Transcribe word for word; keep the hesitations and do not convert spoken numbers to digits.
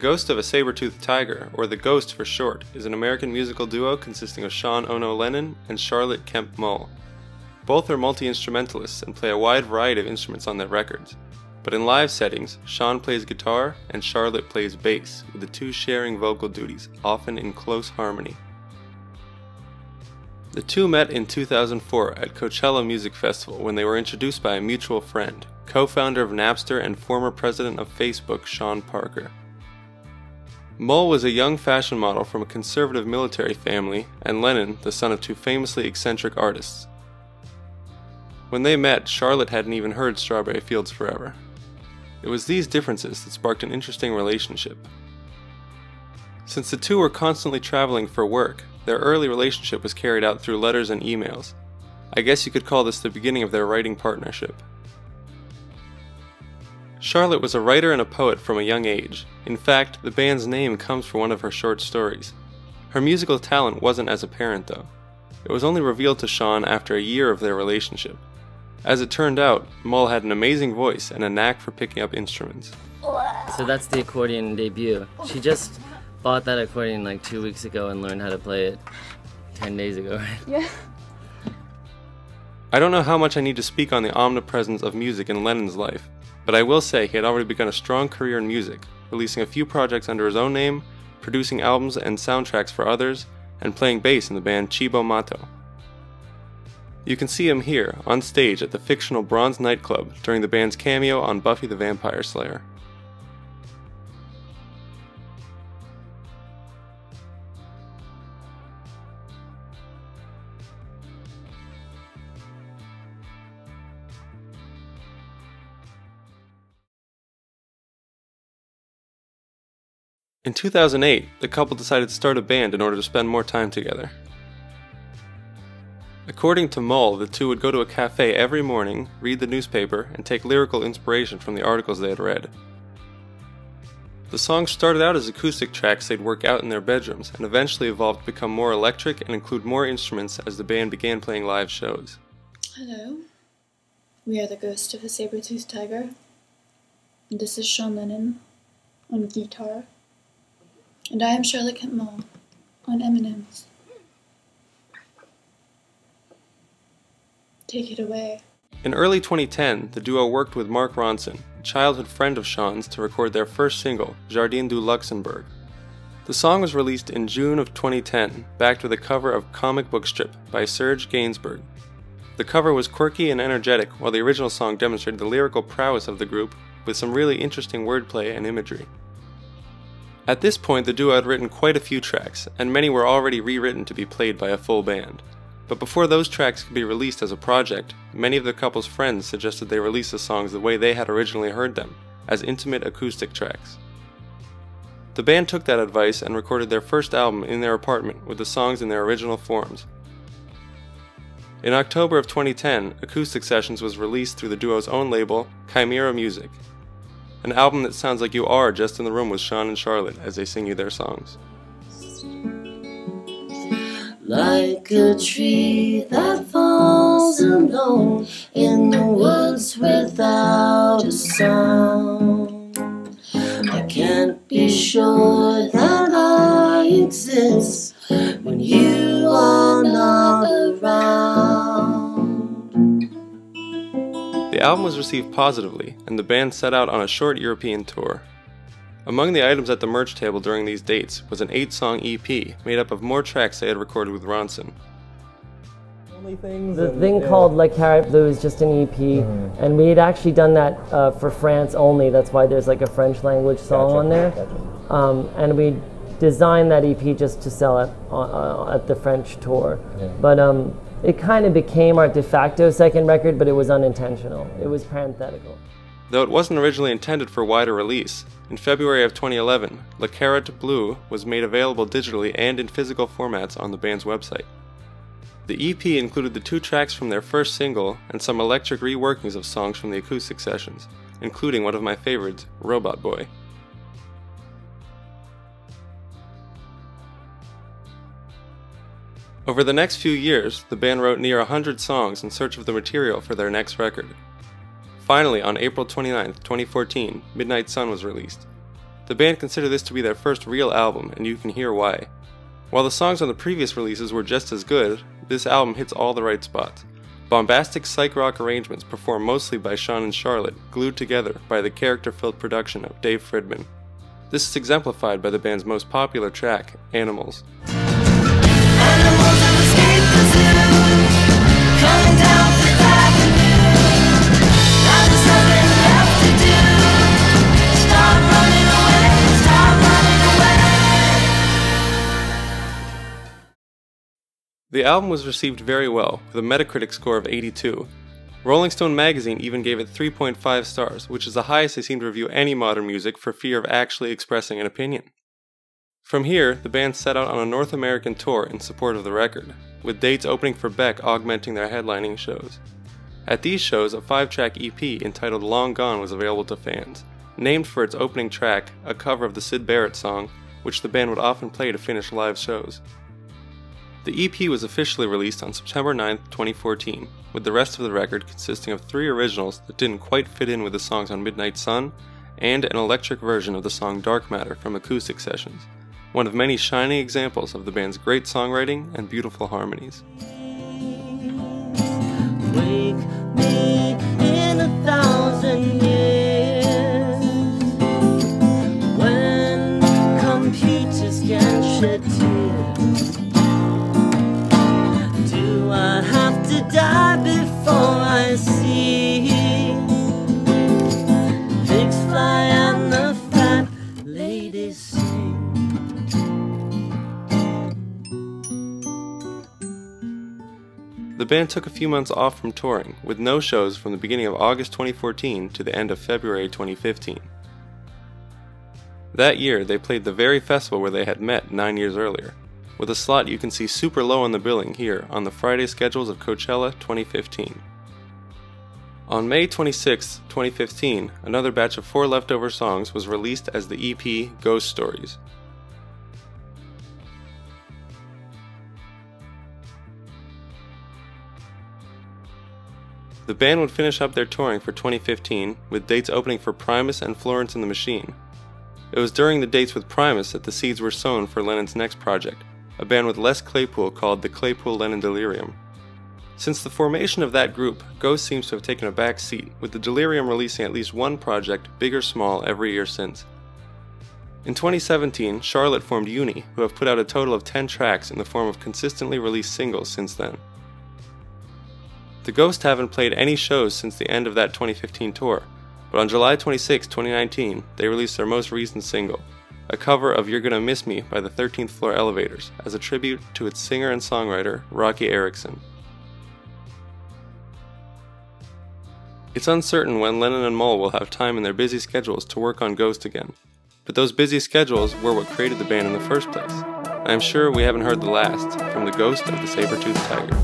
Ghost of a Saber-Toothed Tiger, or The Ghost for short, is an American musical duo consisting of Sean Ono Lennon and Charlotte Kemp Muhl. Both are multi-instrumentalists and play a wide variety of instruments on their records, but in live settings, Sean plays guitar and Charlotte plays bass, with the two sharing vocal duties, often in close harmony. The two met in two thousand four at Coachella Music Festival when they were introduced by a mutual friend, co-founder of Napster and former president of Facebook, Sean Parker. Muhl was a young fashion model from a conservative military family, and Lennon, the son of two famously eccentric artists. When they met, Charlotte hadn't even heard Strawberry Fields Forever. It was these differences that sparked an interesting relationship. Since the two were constantly traveling for work, their early relationship was carried out through letters and emails. I guess you could call this the beginning of their writing partnership. Charlotte was a writer and a poet from a young age. In fact, the band's name comes from one of her short stories. Her musical talent wasn't as apparent, though. It was only revealed to Sean after a year of their relationship. As it turned out, Muhl had an amazing voice and a knack for picking up instruments. So that's the accordion debut. She just bought that accordion like two weeks ago and learned how to play it ten days ago, right? Yeah. I don't know how much I need to speak on the omnipresence of music in Lennon's life, but I will say he had already begun a strong career in music, releasing a few projects under his own name, producing albums and soundtracks for others, and playing bass in the band Cibo Matto. You can see him here, on stage at the fictional Bronze Nightclub during the band's cameo on Buffy the Vampire Slayer. In two thousand eight, the couple decided to start a band in order to spend more time together. According to Muhl, the two would go to a cafe every morning, read the newspaper, and take lyrical inspiration from the articles they had read. The songs started out as acoustic tracks they'd work out in their bedrooms, and eventually evolved to become more electric and include more instruments as the band began playing live shows. Hello. We are the Ghost of a Saber-Toothed Tiger. And this is Sean Lennon, on guitar. And I am Charlotte Kemp Muhl on M and M's. Take it away. In early twenty ten, the duo worked with Mark Ronson, a childhood friend of Sean's, to record their first single, Jardin du Luxembourg. The song was released in June of twenty ten, backed with a cover of Comic Book Strip by Serge Gainsbourg. The cover was quirky and energetic, while the original song demonstrated the lyrical prowess of the group with some really interesting wordplay and imagery. At this point, the duo had written quite a few tracks, and many were already rewritten to be played by a full band. But before those tracks could be released as a project, many of the couple's friends suggested they release the songs the way they had originally heard them, as intimate acoustic tracks. The band took that advice and recorded their first album in their apartment with the songs in their original forms. In October of twenty ten, Acoustic Sessions was released through the duo's own label, Chimera Music. An album that sounds like you are just in the room with Sean and Charlotte as they sing you their songs. Like a tree that falls alone in the woods without a sound, I can't be sure that I exist when you are not around. The album was received positively, and the band set out on a short European tour. Among the items at the merch table during these dates was an eight-song E P made up of more tracks they had recorded with Ronson. The thing called Le Carotte Bleue is just an E P, mm-hmm. and we had actually done that uh, for France only. That's why there's like a French language song gotcha, on there. Gotcha. Um, and we designed that E P just to sell it uh, at the French tour. Yeah. But. Um, It kind of became our de facto second record, but it was unintentional. It was parenthetical. Though it wasn't originally intended for wider release, in February of twenty eleven, Le Carotte Bleue was made available digitally and in physical formats on the band's website. The E P included the two tracks from their first single and some electric reworkings of songs from the Acoustic Sessions, including one of my favorites, Robot Boy. Over the next few years, the band wrote near one hundred songs in search of the material for their next record. Finally, on April twenty-ninth, twenty fourteen, Midnight Sun was released. The band consider this to be their first real album, and you can hear why. While the songs on the previous releases were just as good, this album hits all the right spots. Bombastic psych rock arrangements performed mostly by Sean and Charlotte, glued together by the character-filled production of Dave Friedman. This is exemplified by the band's most popular track, Animals. The album was received very well, with a Metacritic score of eighty-two. Rolling Stone magazine even gave it three point five stars, which is the highest they seem to review any modern music for fear of actually expressing an opinion. From here, the band set out on a North American tour in support of the record, with dates opening for Beck augmenting their headlining shows. At these shows, a five-track E P entitled Long Gone was available to fans, named for its opening track, a cover of the Syd Barrett song, which the band would often play to finish live shows. The E P was officially released on September ninth, twenty fourteen, with the rest of the record consisting of three originals that didn't quite fit in with the songs on Midnight Sun, and an electric version of the song Dark Matter from Acoustic Sessions, one of many shining examples of the band's great songwriting and beautiful harmonies. Wake me in a thousand years, when computers can shed tears. I have to die before I see pigs fly and the fat ladies sing. The band took a few months off from touring, with no shows from the beginning of August twenty fourteen to the end of February twenty fifteen. That year, they played the very festival where they had met nine years earlier, with a slot you can see super low on the billing here on the Friday schedules of Coachella twenty fifteen. On May twenty-sixth, twenty fifteen, another batch of four leftover songs was released as the E P Ghost Stories. The band would finish up their touring for twenty fifteen with dates opening for Primus and Florence and the Machine. It was during the dates with Primus that the seeds were sown for Lennon's next project, a band with Les Claypool called the Claypool-Lennon Delirium. Since the formation of that group, Ghost seems to have taken a back seat, with the Delirium releasing at least one project, big or small, every year since. In twenty seventeen, Charlotte formed Uni, who have put out a total of ten tracks in the form of consistently released singles since then. The Ghost haven't played any shows since the end of that twenty fifteen tour, but on July twenty-sixth, twenty nineteen, they released their most recent single, a cover of You're Gonna Miss Me by the thirteenth Floor Elevators, as a tribute to its singer and songwriter, Rocky Erickson. It's uncertain when Lennon and Muhl will have time in their busy schedules to work on Ghost again, but those busy schedules were what created the band in the first place. I'm sure we haven't heard the last from the Ghost of the Saber-Toothed Tiger.